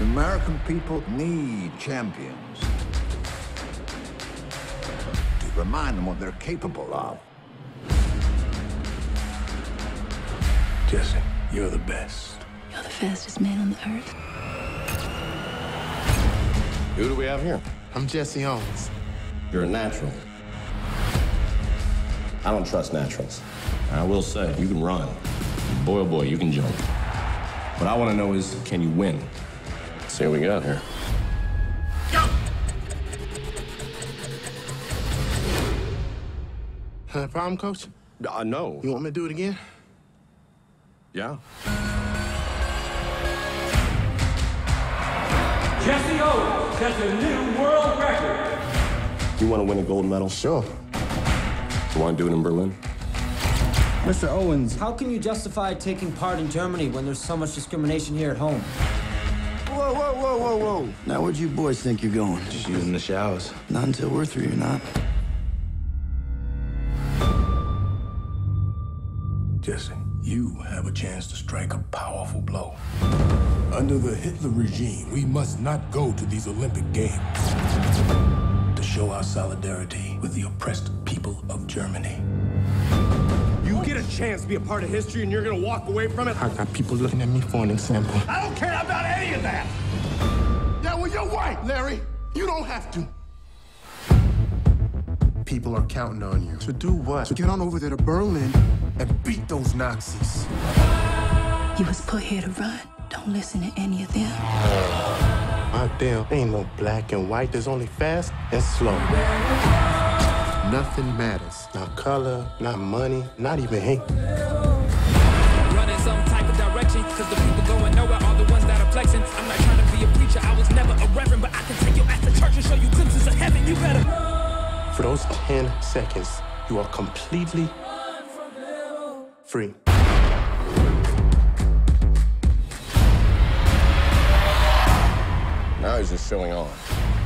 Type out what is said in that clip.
The American people need champions to remind them what they're capable of. Jesse, you're the best. You're the fastest man on the earth. Who do we have here? I'm Jesse Owens. You're a natural. I don't trust naturals. I will say, you can run. Boy, oh boy, you can jump. What I want to know is, can you win? See what we got here. Go! Had a problem, Coach? No. You want me to do it again? Yeah. Jesse Owens sets a new world record. You want to win a gold medal? Sure. You want to do it in Berlin? Mr. Owens, how can you justify taking part in Germany when there's so much discrimination here at home? Whoa, whoa, whoa, whoa, whoa. Now, where'd you boys think you're going? Just using the showers. Not until we're through, you're not. Jesse, you have a chance to strike a powerful blow. Under the Hitler regime, we must not go to these Olympic Games to show our solidarity with the oppressed people of Germany. You get a chance to be a part of history and you're gonna walk away from it? I got people looking at me for an example. I don't care about any of that! Yeah, well, you're right, Larry. You don't have to. People are counting on you. To do what? To get on over there to Berlin and beat those Nazis. You was put here to run. Don't listen to any of them. Out there ain't no black and white. There's only fast and slow. Nothing matters. Not color, not money, not even hate. Running some type of direction, because the people going nowhere are the ones that are flexing. I'm not trying to be a preacher, I was never a reverend, but I can take you at the church and show you glimpses of heaven. You better. For those 10 seconds, you are completely free. Now he's just showing off.